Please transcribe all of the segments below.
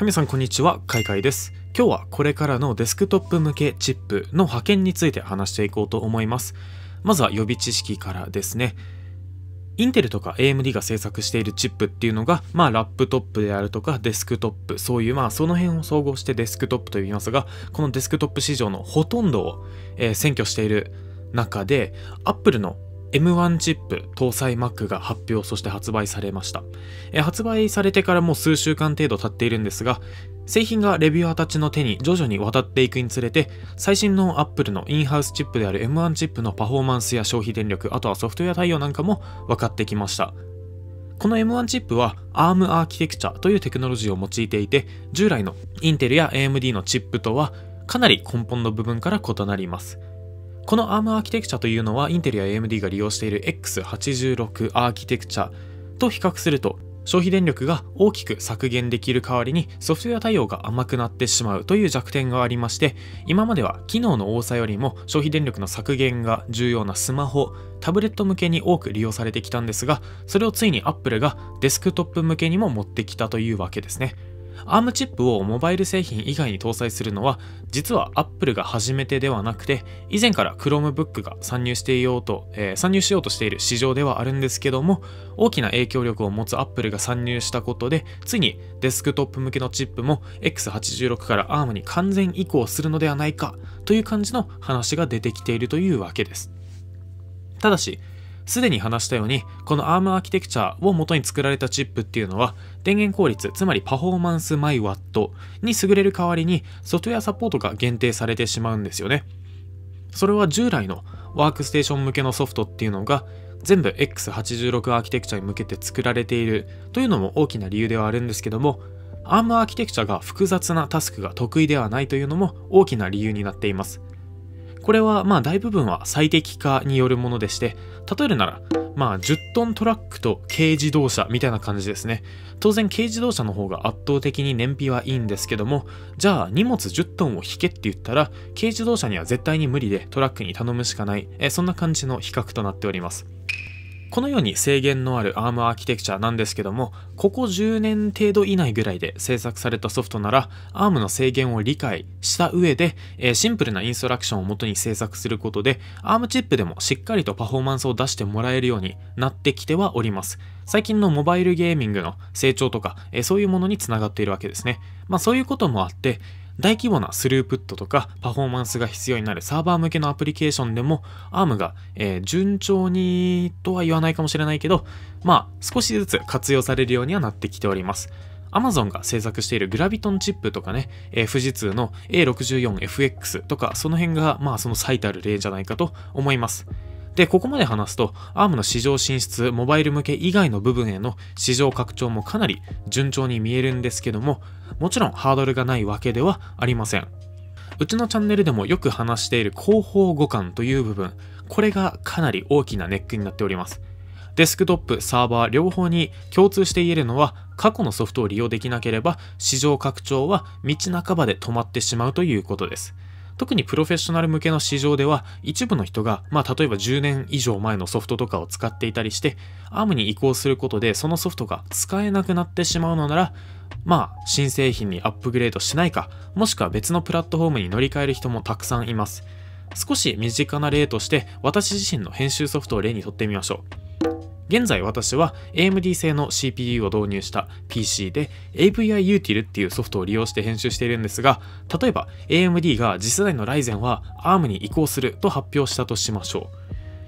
はみさんこんにちは、カイカイです。今日はこれからのデスクトップ向けチップの派遣について話していこうと思います。まずは予備知識からですね。インテルとか AMD が製作しているチップっていうのが、ラップトップであるとかデスクトップ、そういうその辺を総合してデスクトップと言いますが、このデスクトップ市場のほとんどを占拠している中で、Apple のM1 チップ搭載 Mac が発表、そして発売されました。発売されてからもう数週間程度経っているんですが、製品がレビューアーたちの手に徐々に渡っていくにつれて、最新の Apple のインハウスチップである M1 チップのパフォーマンスや消費電力、あとはソフトウェア対応なんかも分かってきました。この M1 チップは ARM アーキテクチャというテクノロジーを用いていて、従来のインテルや AMD のチップとはかなり根本の部分から異なります。この ARM アーキテクチャというのはインテルや AMD が利用している x86 アーキテクチャと比較すると消費電力が大きく削減できる代わりにソフトウェア対応が甘くなってしまうという弱点がありまして、今までは機能の多さよりも消費電力の削減が重要なスマホ、タブレット向けに多く利用されてきたんですが、それをついに Apple がデスクトップ向けにも持ってきたというわけですね。ARM チップをモバイル製品以外に搭載するのは、実は Apple が初めてではなくて、以前から Chromebook が参入しようとしている市場ではあるんですけども、大きな影響力を持つ Apple が参入したことで、ついにデスクトップ向けのチップも x86 から ARM に完全移行するのではないかという感じの話が出てきているというわけです。ただし、すでに話したように、この ARM アーキテクチャを元に作られたチップっていうのは、電源効率、つまりパフォーマンス毎ワットに優れる代わりに、ソフトウェアサポートが限定されてしまうんですよね。それは従来のワークステーション向けのソフトっていうのが、全部 x86 アーキテクチャに向けて作られているというのも大きな理由ではあるんですけども、ARM アーキテクチャが複雑なタスクが得意ではないというのも大きな理由になっています。これは大部分は最適化によるものでして、例えるなら10トントラックと軽自動車みたいな感じですね。当然軽自動車の方が圧倒的に燃費はいいんですけども、じゃあ荷物10トンを引けって言ったら、軽自動車には絶対に無理でトラックに頼むしかない、そんな感じの比較となっております。このように制限のある ARM アーキテクチャなんですけども、ここ10年程度以内ぐらいで制作されたソフトなら、ARM の制限を理解した上で、シンプルなインストラクションを元に制作することで、ARM チップでもしっかりとパフォーマンスを出してもらえるようになってきてはおります。最近のモバイルゲーミングの成長とか、そういうものにつながっているわけですね。そういうこともあって、大規模なスループットとかパフォーマンスが必要になるサーバー向けのアプリケーションでも ARM が順調にとは言わないかもしれないけど、少しずつ活用されるようにはなってきております。Amazon が制作しているグラビトンチップとかね、富士通の A64FX とかその辺がその最たる例じゃないかと思います。で、ここまで話すと ARM の市場進出、モバイル向け以外の部分への市場拡張もかなり順調に見えるんですけども、もちろんハードルがないわけではありません。うちのチャンネルでもよく話している広報互換という部分、これがかなり大きなネックになっております。デスクトップ、サーバー両方に共通して言えるのは、過去のソフトを利用できなければ市場拡張は道半ばで止まってしまうということです。特にプロフェッショナル向けの市場では、一部の人が、例えば10年以上前のソフトとかを使っていたりして、ARM に移行することで、そのソフトが使えなくなってしまうのなら、新製品にアップグレードしないか、もしくは別のプラットフォームに乗り換える人もたくさんいます。少し身近な例として、私自身の編集ソフトを例にとってみましょう。現在私は AMD 製の CPU を導入した PC で AviUtl っていうソフトを利用して編集しているんですが、例えば AMD が次世代の Ryzen は ARM に移行すると発表したとしましょ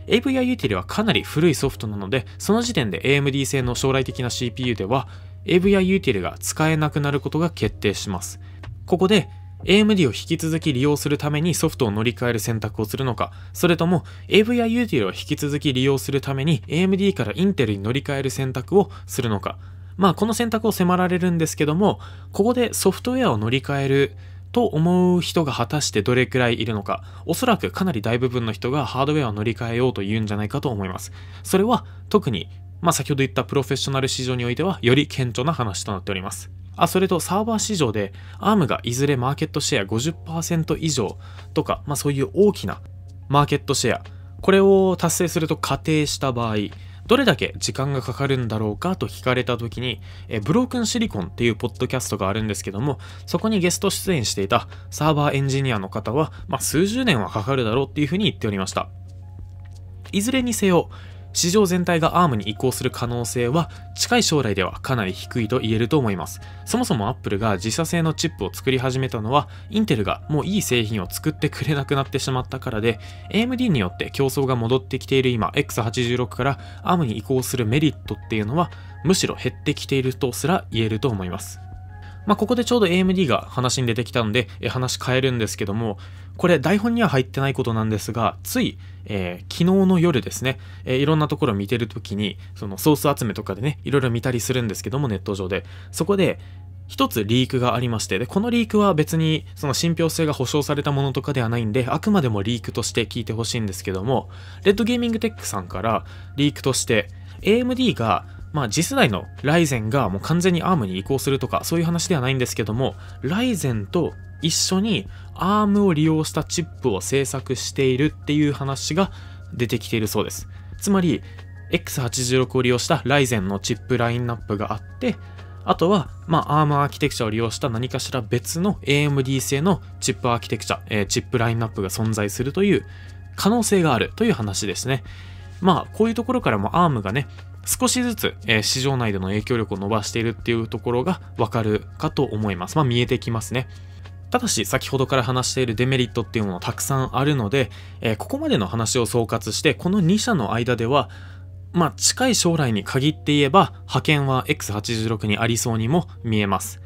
う。AviUtl はかなり古いソフトなので、その時点で AMD 製の将来的な CPU では AviUtl が使えなくなることが決定します。ここでAMD を引き続き利用するためにソフトを乗り換える選択をするのか、それとも AviUtl を引き続き利用するために AMD からインテルに乗り換える選択をするのか、この選択を迫られるんですけども、ここでソフトウェアを乗り換えると思う人が果たしてどれくらいいるのか、おそらくかなり大部分の人がハードウェアを乗り換えようと言うんじゃないかと思います。それは特に、先ほど言ったプロフェッショナル市場においてはより顕著な話となっております。それとサーバー市場で ARM がいずれマーケットシェア 50% 以上とか、そういう大きなマーケットシェア、これを達成すると仮定した場合、どれだけ時間がかかるんだろうかと聞かれた時に、ブロークンシリコンっていうポッドキャストがあるんですけども、そこにゲスト出演していたサーバーエンジニアの方は、数十年はかかるだろうっていうふうに言っておりました。いずれにせよ、市場全体が ARM に移行する可能性は近い将来ではかなり低いと言えると思います。そもそも Apple が自社製のチップを作り始めたのは、インテルがもういい製品を作ってくれなくなってしまったからで、AMD によって競争が戻ってきている今、x86 から ARM に移行するメリットっていうのは、むしろ減ってきているとすら言えると思います。ここでちょうど AMD が話に出てきたんで、話変えるんですけども、これ台本には入ってないことなんですが、つい、昨日の夜ですね、いろんなところ見てるときに、そのソース集めとかでね、いろいろ見たりするんですけども、ネット上で。そこで、一つリークがありまして、で、このリークは別にその信憑性が保証されたものとかではないんで、あくまでもリークとして聞いてほしいんですけども、レッドゲーミングテックさんからリークとして、AMD が、次世代の Ryzen がもう完全に ARM に移行するとかそういう話ではないんですけども、 Ryzen と一緒に ARM を利用したチップを製作しているっていう話が出てきているそうです。つまり x86 を利用した Ryzen のチップラインナップがあって、あとはARM アーキテクチャを利用した何かしら別の AMD 製のチップアーキテクチャ、チップラインナップが存在するという可能性があるという話ですね。こういうところからも ARM がね、少しずつ市場内での影響力を伸ばしているっていうところがわかるかと思います。見えてきますね。ただし、先ほどから話しているデメリットっていうものたくさんあるので、ここまでの話を総括して、この2社の間では、近い将来に限って言えば、覇権は X86 にありそうにも見えます。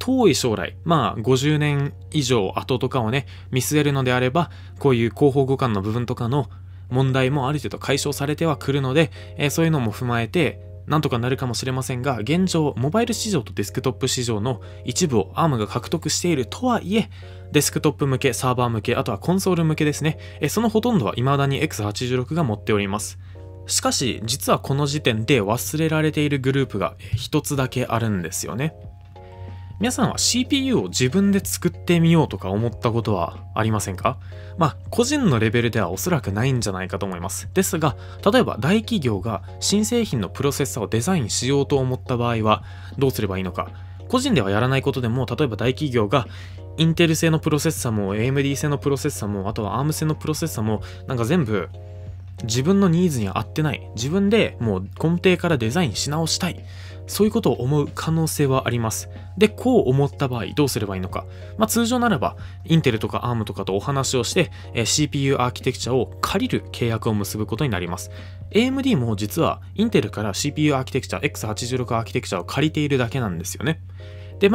遠い将来、50年以上後とかをね、見据えるのであれば、こういう広報互換の部分とかの問題もある程度解消されてはくるので、そういうのも踏まえてなんとかなるかもしれませんが、現状モバイル市場とデスクトップ市場の一部を ARM が獲得しているとはいえ、デスクトップ向け、サーバー向け、あとはコンソール向けですね、そのほとんどは未だに X86 が持っております。しかし実はこの時点で忘れられているグループが一つだけあるんですよね。皆さんは CPU を自分で作ってみようとか思ったことはありませんか？個人のレベルではおそらくないんじゃないかと思います。ですが、例えば大企業が新製品のプロセッサーをデザインしようと思った場合はどうすればいいのか。個人ではやらないことでも、例えば大企業がインテル製のプロセッサーも AMD 製のプロセッサーも、あとは ARM 製のプロセッサーも、全部自分のニーズに合ってない。自分でもう根底からデザインし直したい。そういうことを思う可能性はあります。で、こう思った場合どうすればいいのか。通常ならば、インテルとか ARM とかとお話をして、CPU アーキテクチャを借りる契約を結ぶことになります。AMD も実は、インテルから CPU アーキテクチャ、x86 アーキテクチャを借りているだけなんですよね。で、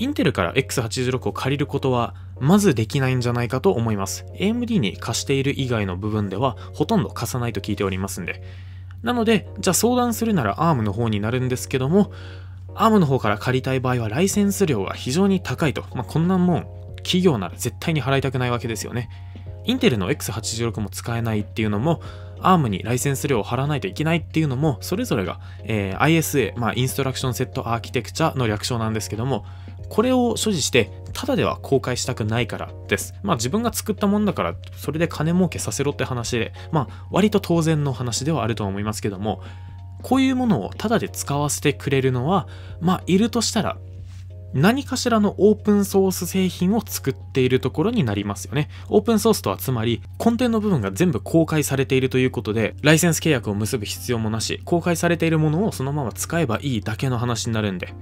インテルから x86 を借りることは、まずできないんじゃないかと思います。AMD に貸している以外の部分では、ほとんど貸さないと聞いておりますんで。なので、じゃあ相談するなら ARM の方になるんですけども、ARM の方から借りたい場合はライセンス料が非常に高いと。こんなもん、企業なら絶対に払いたくないわけですよね。インテルの X86 も使えないっていうのも、ARM にライセンス料を払わないといけないっていうのも、それぞれが、ISA、インストラクションセットアーキテクチャの略称なんですけども、これを所持して、ただでは公開したくないからです。自分が作ったもんだから、それで金儲けさせろって話で、割と当然の話ではあると思いますけども、こういうものをただで使わせてくれるのは、いるとしたら、何かしらのオープンソース製品を作っているところになりますよね。オープンソースとはつまり、根底の部分が全部公開されているということで、ライセンス契約を結ぶ必要もなし、公開されているものをそのまま使えばいいだけの話になるんで。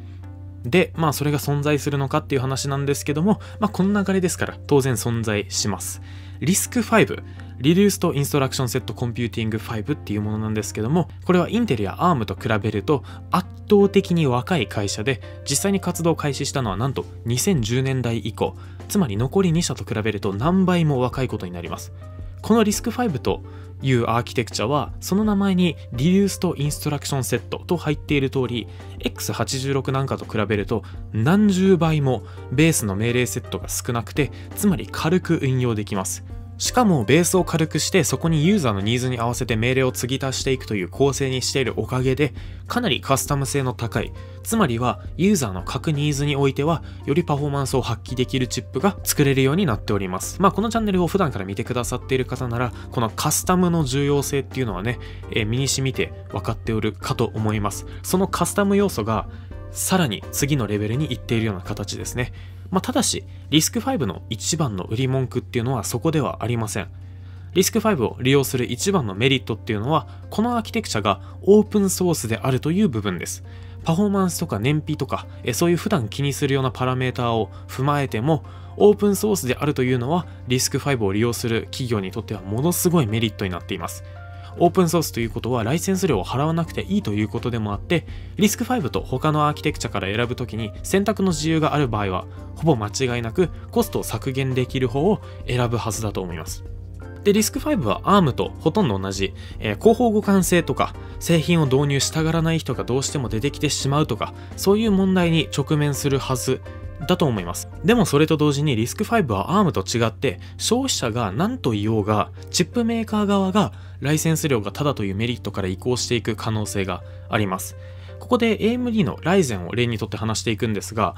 で、それが存在するのかっていう話なんですけども、この流れですから当然存在します。RISC-V、リデュースとインストラクションセットコンピューティング5っていうものなんですけども、これはインテルや ARM と比べると圧倒的に若い会社で、実際に活動を開始したのはなんと2010年代以降、つまり残り2社と比べると何倍も若いことになります。この RISC-V というアーキテクチャは、その名前にデュースとインストラクションセットと入っている通り、 X86 なんかと比べると何十倍もベースの命令セットが少なくて、つまり軽く運用できます。しかもベースを軽くしてそこにユーザーのニーズに合わせて命令を継ぎ足していくという構成にしているおかげで、かなりカスタム性の高い、つまりはユーザーの各ニーズにおいてはよりパフォーマンスを発揮できるチップが作れるようになっております。まあこのチャンネルを普段から見てくださっている方なら、このカスタムの重要性っていうのはね、身に染みて分かっておるかと思います。そのカスタム要素がさらに次のレベルに行っているような形ですね。まあ、ただし RISC-V の一番の売り文句っていうのはそこではありません。RISC-V を利用する一番のメリットっていうのは、このアーキテクチャがオープンソースであるという部分です。パフォーマンスとか燃費とか、そういう普段気にするようなパラメータを踏まえても、オープンソースであるというのは RISC-V を利用する企業にとってはものすごいメリットになっています。オープンソースということはライセンス料を払わなくていいということでもあって、 RISC-V と他のアーキテクチャから選ぶときに選択の自由がある場合はほぼ間違いなくコストを削減できる方を選ぶはずだと思います。で、RISC-V は ARM とほとんど同じ、広報互換性とか製品を導入したがらない人がどうしても出てきてしまうとか、そういう問題に直面するはずだと思います。でもそれと同時に RISC-V は ARM と違って、消費者が何と言おうがチップメーカー側がライセンス料がタダというメリットから移行していく可能性があります。ここで AMD の Ryzen を例にとって話していくんですが、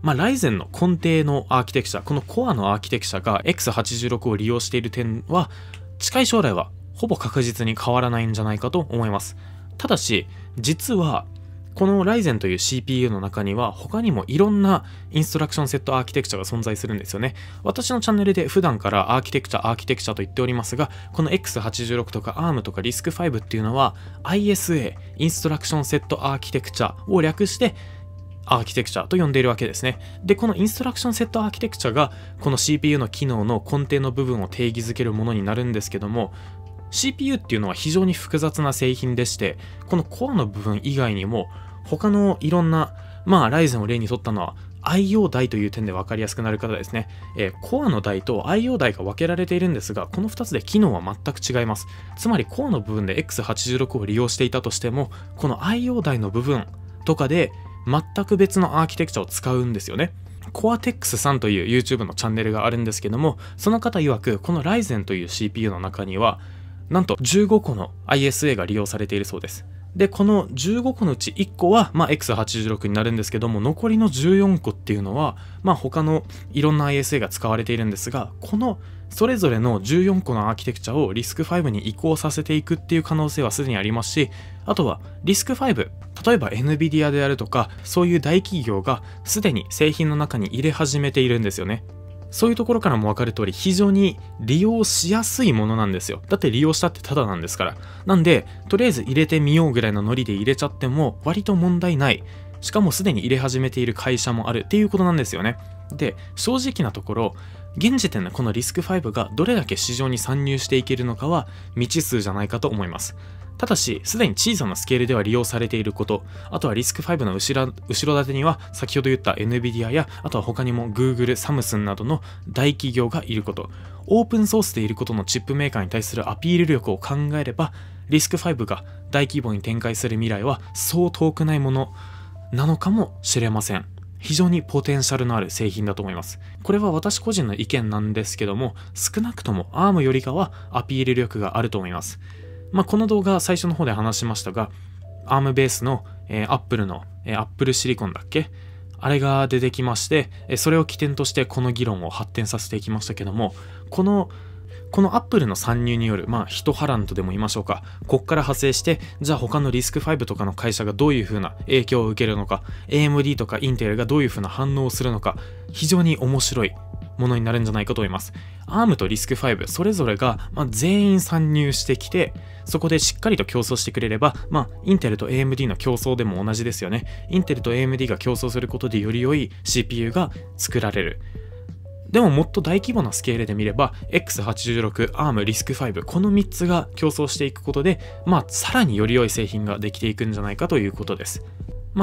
まあ、Ryzen の根底のアーキテクチャ、このコアのアーキテクチャが x86 を利用している点は近い将来はほぼ確実に変わらないんじゃないかと思います。ただし実はこの Ryzen という CPU の中には他にもいろんなインストラクションセットアーキテクチャが存在するんですよね。私のチャンネルで普段からアーキテクチャと言っておりますが、この x86 とか ARM とか RISC-V っていうのは ISA、 インストラクションセットアーキテクチャを略してアーキテクチャと呼んでいるわけですね。で、このインストラクションセットアーキテクチャがこの CPU の機能の根底の部分を定義づけるものになるんですけども、CPU っていうのは非常に複雑な製品でして、このコアの部分以外にも他のいろんな、まあ、Ryzen を例にとったのは IO 台という点で分かりやすくなる方ですね。コアの台と IO 台が分けられているんですが、この2つで機能は全く違います。つまりコアの部分で x86 を利用していたとしても、この IO 台の部分とかで全く別のアーキテクチャを使うんですよね。CoreTex さんという YouTube のチャンネルがあるんですけども、その方曰くこの Ryzen という CPU の中にはなんと15個の ISA が利用されているそうです。で、この15個のうち1個は、まあ、X86 になるんですけども、残りの14個っていうのは、まあ、他のいろんな ISA が使われているんですが、このそれぞれの14個のアーキテクチャを RISC-V に移行させていくっていう可能性はすでにありますし、あとは RISC-V、 例えば NVIDIA であるとかそういう大企業がすでに製品の中に入れ始めているんですよね。そういうところからも分かる通り、非常に利用しやすいものなんですよ。だって利用したってただなんですから。なんでとりあえず入れてみようぐらいのノリで入れちゃっても割と問題ない。しかもすでに入れ始めている会社もあるっていうことなんですよね。で、正直なところ現時点のこの RISC-V がどれだけ市場に参入していけるのかは未知数じゃないかと思います。ただしすでに小さなスケールでは利用されていること、あとは RISC-V の後ろ盾には先ほど言った NVIDIA や、あとは他にも Google、Samsung などの大企業がいること、オープンソースでいることのチップメーカーに対するアピール力を考えれば、 RISC-V が大規模に展開する未来はそう遠くないものなのかもしれません。非常にポテンシャルのある製品だと思います。これは私個人の意見なんですけども、少なくとも ARM よりかはアピール力があると思います。まあ、この動画最初の方で話しましたが、 ARM ベースの、Apple の、Apple シリコンだっけ、あれが出てきまして、それを起点としてこの議論を発展させていきましたけども、この Apple の参入による、まあ、一波乱とでも言いましょうか、ここから派生して、じゃあ他の RISC-V とかの会社がどういう風な影響を受けるのか、 AMD とかインテルがどういう風な反応をするのか、非常に面白いものになるんじゃないかと思います。 ARM と RISC-V それぞれが、まあ、全員参入してきて、そこでしっかりと競争してくれれば、まあ、インテルと AMD の競争でも同じですよね。インテルと AMD が競争することでより良い CPU が作られる。でももっと大規模なスケールで見れば x86、ARM、RISC-V この3つが競争していくことで、まあ、さらにより良い製品ができていくんじゃないかということです。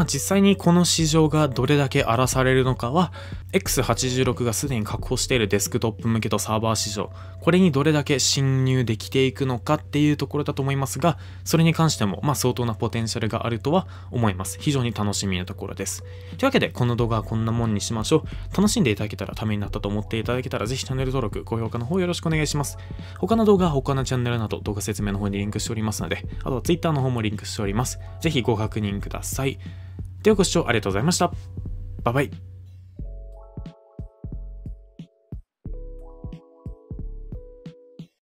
実際にこの市場がどれだけ荒らされるのかは X86 がすでに確保しているデスクトップ向けとサーバー市場、これにどれだけ侵入できていくのかっていうところだと思いますが、それに関しても相当なポテンシャルがあるとは思います。非常に楽しみなところです。というわけでこの動画はこんなもんにしましょう。楽しんでいただけたら、ためになったと思っていただけたら、ぜひチャンネル登録、高評価の方よろしくお願いします。他の動画、他のチャンネルなど動画説明の方にリンクしておりますので、あとは Twitter の方もリンクしております。ぜひご確認ください。ではご視聴ありがとうございました。バイバイ。